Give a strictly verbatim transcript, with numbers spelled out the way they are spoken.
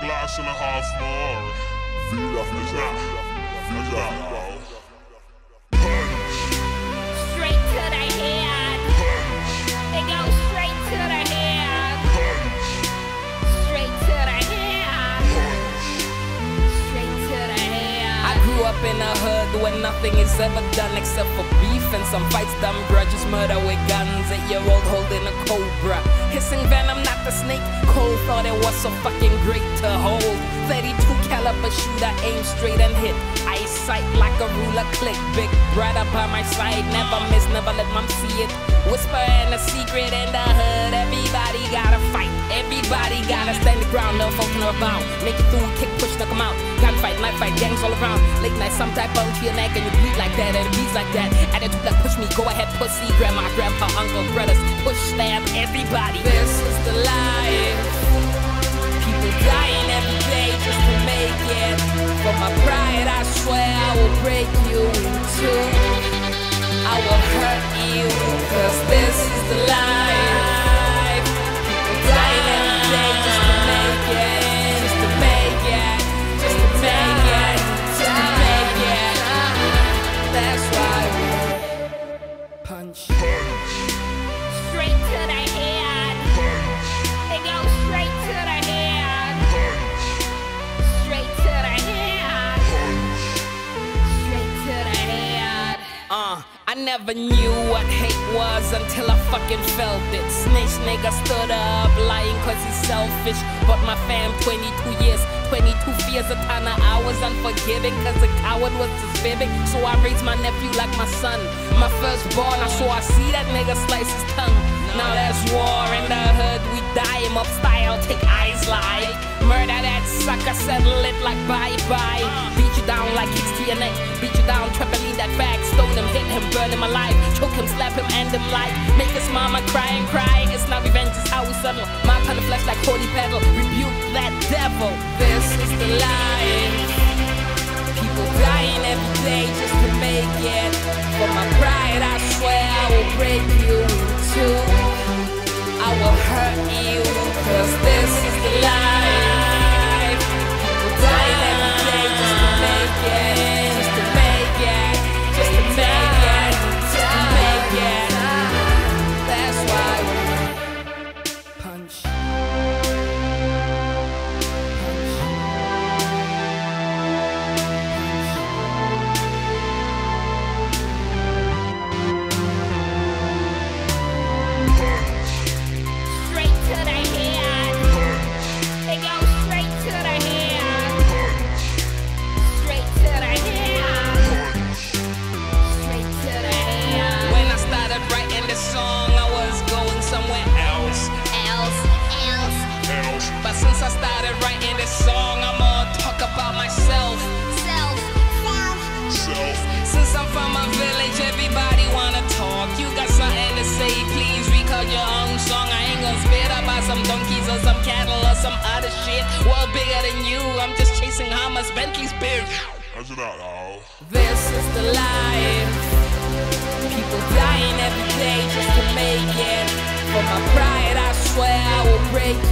glass and a half more. Vida, vida, vida. Punch. Straight to the head. Punch. They go straight to the head. Punch. Straight to the head. Punch. Straight to the head. I grew up in a hood where nothing is ever done except for beef and some fights, dumb grudges, murder with guns. Eight-year-old holding a cobra, hissing venom, not the snake. Cole thought it was so fucking great to hold. thirty-two caliber shooter, aim straight and hit. Eyesight like a ruler, click. Big brother by my side, never miss, never let mom see it. Whisper in a secret in the hood. Everybody gotta fight, everybody gotta stand the ground. No folks no bound. Make it through, kick, push, knock 'em out. Gunfight, knife fight, gangs all around. Late night, some type bone to your neck and you bleed like that, and it bleeds like that. Attitude that push me, go ahead, pussy. Grandma, grandpa, uncle, brothers, push, stab everybody. This is the life. People dying every day just to make it. For my pride, I swear I will break you in two. I will hurt you, cause this is the life. People dying every day just to make it. Just to make it. Just to make it. Just to make it. That's why we punch. Straight to the head. They go straight to the head. Straight to the head. Straight to the head. Uh, I never knew what hate was until I fucking felt it. Snitch nigga stood up lying cause he's selfish. But my fam, twenty-two years, twenty-two fears, a ton of hours unforgiving. Cause a coward was just vivid. So I raised my nephew like my son. My firstborn, I swore I see that nigga slice his tongue. Now there's war in the hood, we die him up style, take eyes live. Murder that sucker, settle it like bye-bye. Beat you down like kicks to your neck, beat you down, trampoline that bag. Stone him, hit him, burn him alive, choke him, slap him, end him like. Make his mama cry and cry, it's not revenge, it's how we settle. My kind of flesh like holy pedal, rebuke that devil. This is the life. People dying every day just to make it. For my pride, I swear I will break you too. I will hurt you, cause this is the life. People dying every day just to make it. Just to make it. Just to make it. Just to make it. That's why we punch. This is the life. People dying every day just to make it. For my pride, I swear I will break